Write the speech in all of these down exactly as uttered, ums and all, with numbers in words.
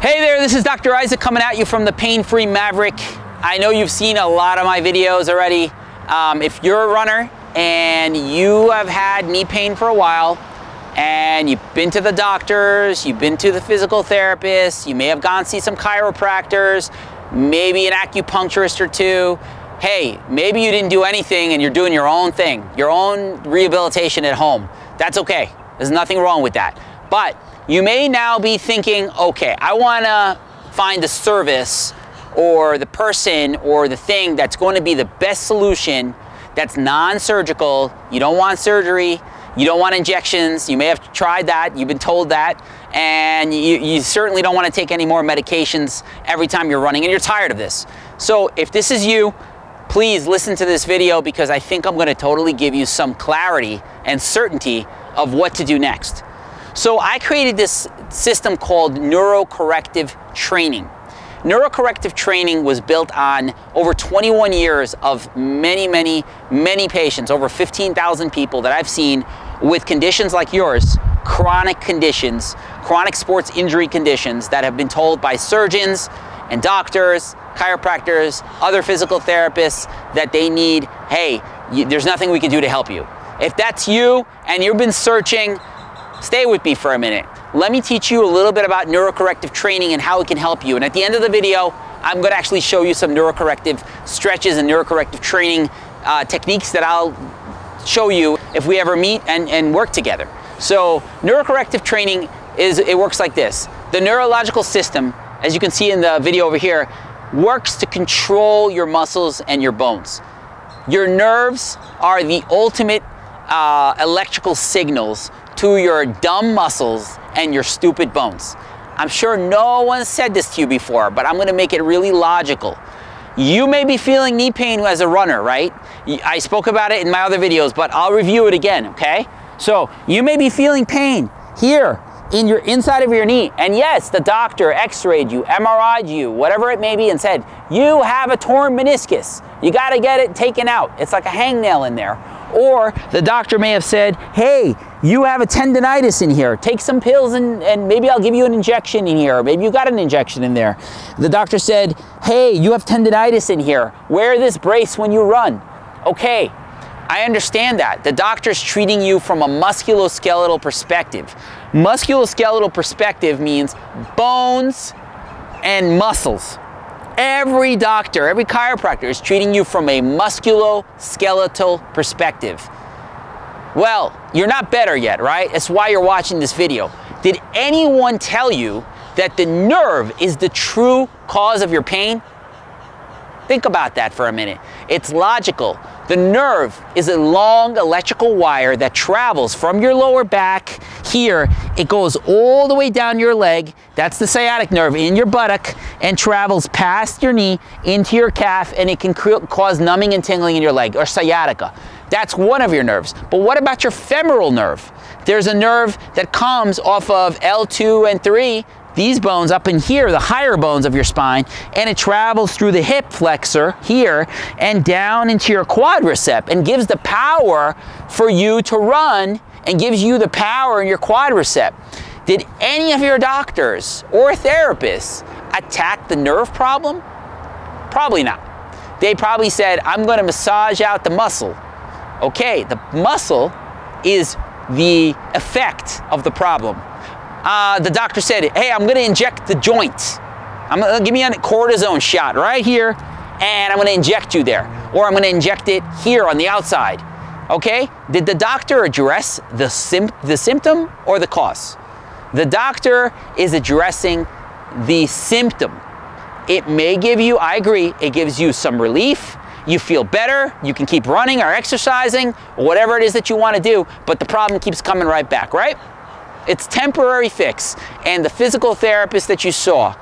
Hey there, this is Doctor Isaac coming at you from the Pain-Free Maverick. I know you've seen a lot of my videos already. Um, if you're a runner and you have had knee pain for a while and you've been to the doctors, you've been to the physical therapist, you may have gone see some chiropractors, maybe an acupuncturist or two. Hey, maybe you didn't do anything and you're doing your own thing, your own rehabilitation at home. That's okay. There's nothing wrong with that. But you may now be thinking, okay, I want to find the service or the person or the thing that's going to be the best solution that's non-surgical. You don't want surgery. You don't want injections. You may have tried that. You've been told that. And you, you certainly don't want to take any more medications every time you're running and you're tired of this. So if this is you, please listen to this video because I think I'm going to totally give you some clarity and certainty of what to do next. So I created this system called neurocorrective training. Neurocorrective training was built on over twenty-one years of many, many, many patients, over fifteen thousand people that I've seen with conditions like yours, chronic conditions, chronic sports injury conditions that have been told by surgeons and doctors, chiropractors, other physical therapists that they need, hey, you, there's nothing we can do to help you. If that's you and you've been searching, stay with me for a minute. Let me teach you a little bit about neurocorrective training and how it can help you. And at the end of the video, I'm going to actually show you some neurocorrective stretches and neurocorrective training uh, techniques that I'll show you if we ever meet and, and work together. So neurocorrective training is, it works like this. The neurological system, as you can see in the video over here, works to control your muscles and your bones. Your nerves are the ultimate uh, electrical signals to your dumb muscles and your stupid bones. I'm sure no one said this to you before, but I'm gonna make it really logical. You may be feeling knee pain as a runner, right? I spoke about it in my other videos, but I'll review it again, okay? So you may be feeling pain here in your inside of your knee. And yes, the doctor x-rayed you, M R I'd you, whatever it may be, and said, you have a torn meniscus. You gotta get it taken out. It's like a hangnail in there. Or the doctor may have said, hey, you have a tendinitis in here. Take some pills and, and maybe I'll give you an injection in here. Or maybe you got an injection in there. The doctor said, hey, you have tendinitis in here. Wear this brace when you run. Okay, I understand that. The doctor's treating you from a musculoskeletal perspective. Musculoskeletal perspective means bones and muscles. Every doctor, every chiropractor is treating you from a musculoskeletal perspective. Well, you're not better yet, right? That's why you're watching this video. Did anyone tell you that the nerve is the true cause of your pain? Think about that for a minute. It's logical. The nerve is a long electrical wire that travels from your lower back here. It goes all the way down your leg. That's the sciatic nerve in your buttock and travels past your knee into your calf, and it can cause numbing and tingling in your leg, or sciatica. That's one of your nerves. But what about your femoral nerve? There's a nerve that comes off of L two and three, these bones up in here, the higher bones of your spine, and it travels through the hip flexor here and down into your quadricep and gives the power for you to run and gives you the power in your quadricep. Did any of your doctors or therapists attack the nerve problem? Probably not. They probably said, I'm going to massage out the muscle. Okay, the muscle is the effect of the problem. Uh, the doctor said, hey, I'm going to inject the joint. I'm going to give me a cortisone shot right here, and I'm going to inject you there. Or I'm going to inject it here on the outside. Okay? Did the doctor address the, sim the symptom or the cause? The doctor is addressing the symptom. It may give you, I agree, it gives you some relief. You feel better, you can keep running or exercising, whatever it is that you want to do, but the problem keeps coming right back, right? It's temporary fix, and the physical therapist that you saw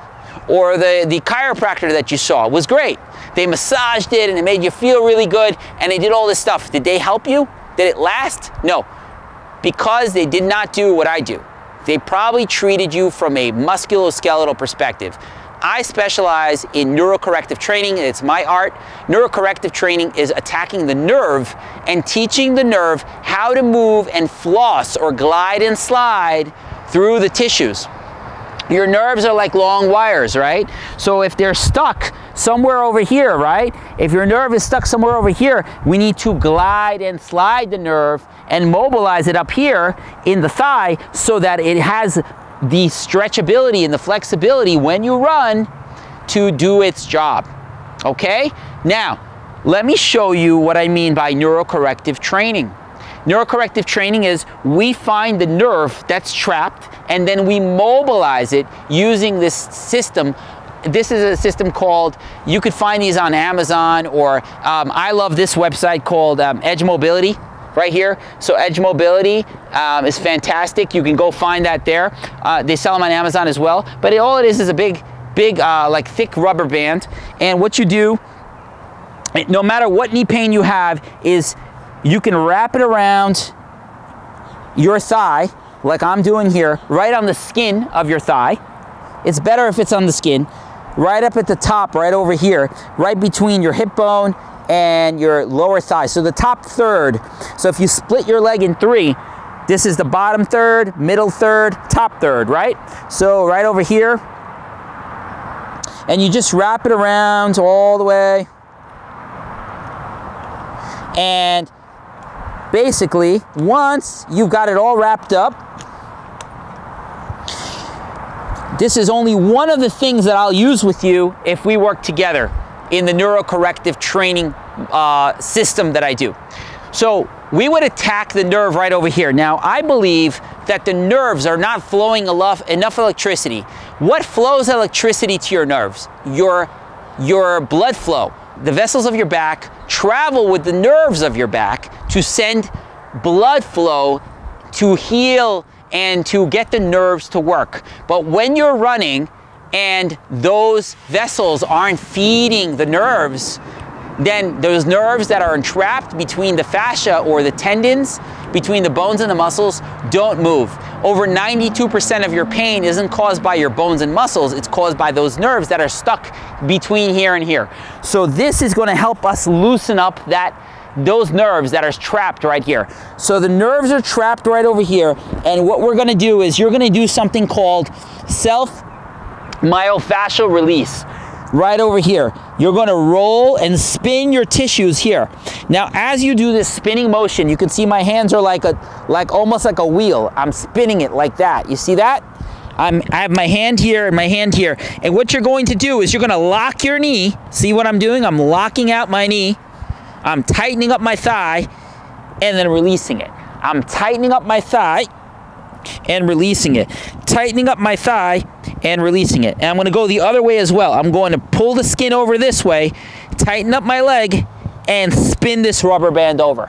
or the, the chiropractor that you saw was great. They massaged it and it made you feel really good and they did all this stuff. Did they help you? Did it last? No, because they did not do what I do. They probably treated you from a musculoskeletal perspective. I specialize in neurocorrective training, and it's my art. Neurocorrective training is attacking the nerve and teaching the nerve how to move and floss or glide and slide through the tissues. Your nerves are like long wires, right? So if they're stuck somewhere over here, right? If your nerve is stuck somewhere over here, we need to glide and slide the nerve and mobilize it up here in the thigh so that it has the stretchability and the flexibility when you run to do its job, okay? Now, let me show you what I mean by neurocorrective training. Neurocorrective training is we find the nerve that's trapped and then we mobilize it using this system. This is a system called, you could find these on Amazon, or um, I love this website called um, Edge Mobility right here. So Edge Mobility um, is fantastic. You can go find that there. Uh, they sell them on Amazon as well. But it, all it is is a big, big uh, like thick rubber band. And what you do, no matter what knee pain you have, is you can wrap it around your thigh, like I'm doing here, right on the skin of your thigh. It's better if it's on the skin, right up at the top, right over here, right between your hip bone and your lower thigh. So the top third. So if you split your leg in three, this is the bottom third, middle third, top third, right? So right over here, and you just wrap it around all the way. And basically, once you've got it all wrapped up, this is only one of the things that I'll use with you if we work together in the neurocorrective training uh, system that I do. So we would attack the nerve right over here. Now, I believe that the nerves are not flowing enough, enough electricity. What flows electricity to your nerves? Your, your blood flow. The vessels of your back travel with the nerves of your back to send blood flow to heal and to get the nerves to work. But when you're running and those vessels aren't feeding the nerves, then those nerves that are entrapped between the fascia or the tendons, between the bones and the muscles, don't move. Over ninety-two percent of your pain isn't caused by your bones and muscles, it's caused by those nerves that are stuck between here and here. So this is going to help us loosen up that those nerves that are trapped right here. So the nerves are trapped right over here, and what we're going to do is you're going to do something called self-myofascial release. Right over here, you're going to roll and spin your tissues here. Now, as you do this spinning motion, you can see my hands are like a, like almost like a wheel. I'm spinning it like that. You see that? I'm, I have my hand here and my hand here. And what you're going to do is you're going to lock your knee. See what I'm doing? I'm locking out my knee. I'm tightening up my thigh and then releasing it. I'm tightening up my thigh and releasing it. Tightening up my thigh and releasing it. And I'm going to go the other way as well. I'm going to pull the skin over this way, tighten up my leg, and spin this rubber band over.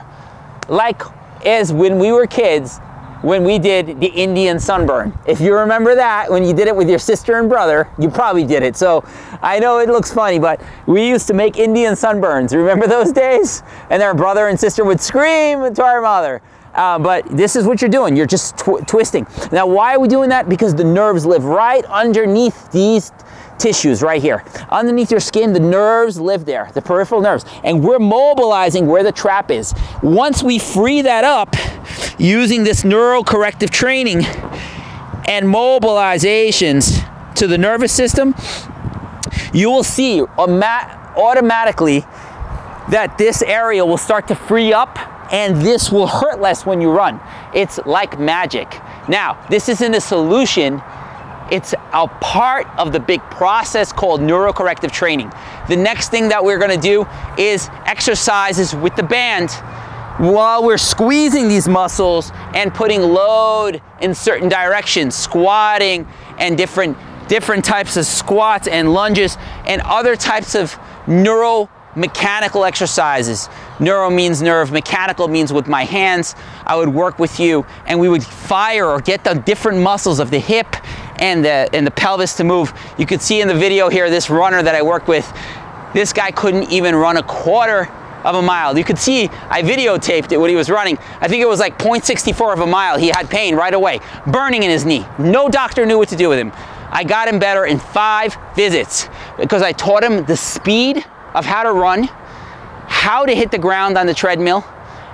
Like as when we were kids, when we did the Indian sunburn. If you remember that, when you did it with your sister and brother, you probably did it. So I know it looks funny, but we used to make Indian sunburns. Remember those days? And our brother and sister would scream to our mother. Uh, but this is what you're doing. You're just tw twisting. Now, why are we doing that? Because the nerves live right underneath these tissues right here. Underneath your skin, the nerves live there, the peripheral nerves. And we're mobilizing where the trap is. Once we free that up using this neurocorrective training and mobilizations to the nervous system, you will see automatically that this area will start to free up, and this will hurt less when you run. It's like magic. Now, this isn't a solution. It's a part of the big process called neurocorrective training. The next thing that we're gonna do is exercises with the band while we're squeezing these muscles and putting load in certain directions, squatting and different, different types of squats and lunges and other types of neuromechanical exercises. Neuro means nerve, mechanical means with my hands. I would work with you and we would fire or get the different muscles of the hip and the, and the pelvis to move. You could see in the video here, this runner that I worked with, this guy couldn't even run a quarter of a mile. You could see I videotaped it when he was running. I think it was like point six four of a mile. He had pain right away, burning in his knee. No doctor knew what to do with him. I got him better in five visits because I taught him the speed of how to run, how to hit the ground on the treadmill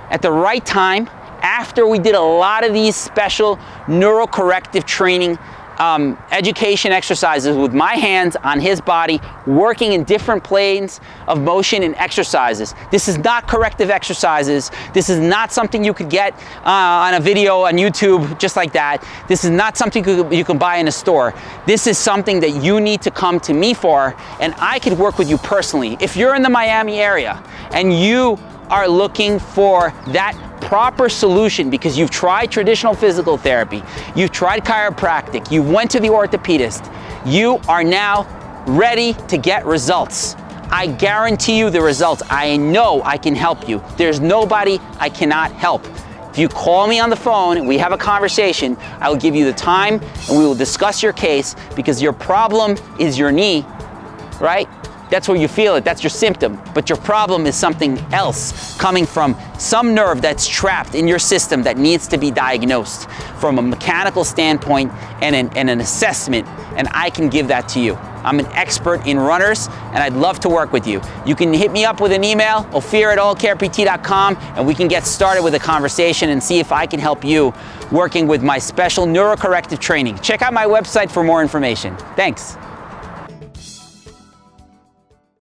at the right time after we did a lot of these special neurocorrective training um, education exercises with my hands on his body, working in different planes of motion and exercises. This is not corrective exercises. This is not something you could get uh, on a video on YouTube just like that. This is not something you can buy in a store. This is something that you need to come to me for, and I could work with you personally. If you're in the Miami area and you are looking for that proper solution because you've tried traditional physical therapy, you've tried chiropractic, you went to the orthopedist, you are now ready to get results. I guarantee you the results. I know I can help you. There's nobody I cannot help. If you call me on the phone and we have a conversation, I will give you the time and we will discuss your case, because your problem is your knee, right? That's where you feel it, that's your symptom. But your problem is something else, coming from some nerve that's trapped in your system that needs to be diagnosed from a mechanical standpoint and an, and an assessment, and I can give that to you. I'm an expert in runners, and I'd love to work with you. You can hit me up with an email, ofir at all care p t dot com, and we can get started with a conversation and see if I can help you working with my special neurocorrective training. Check out my website for more information. Thanks.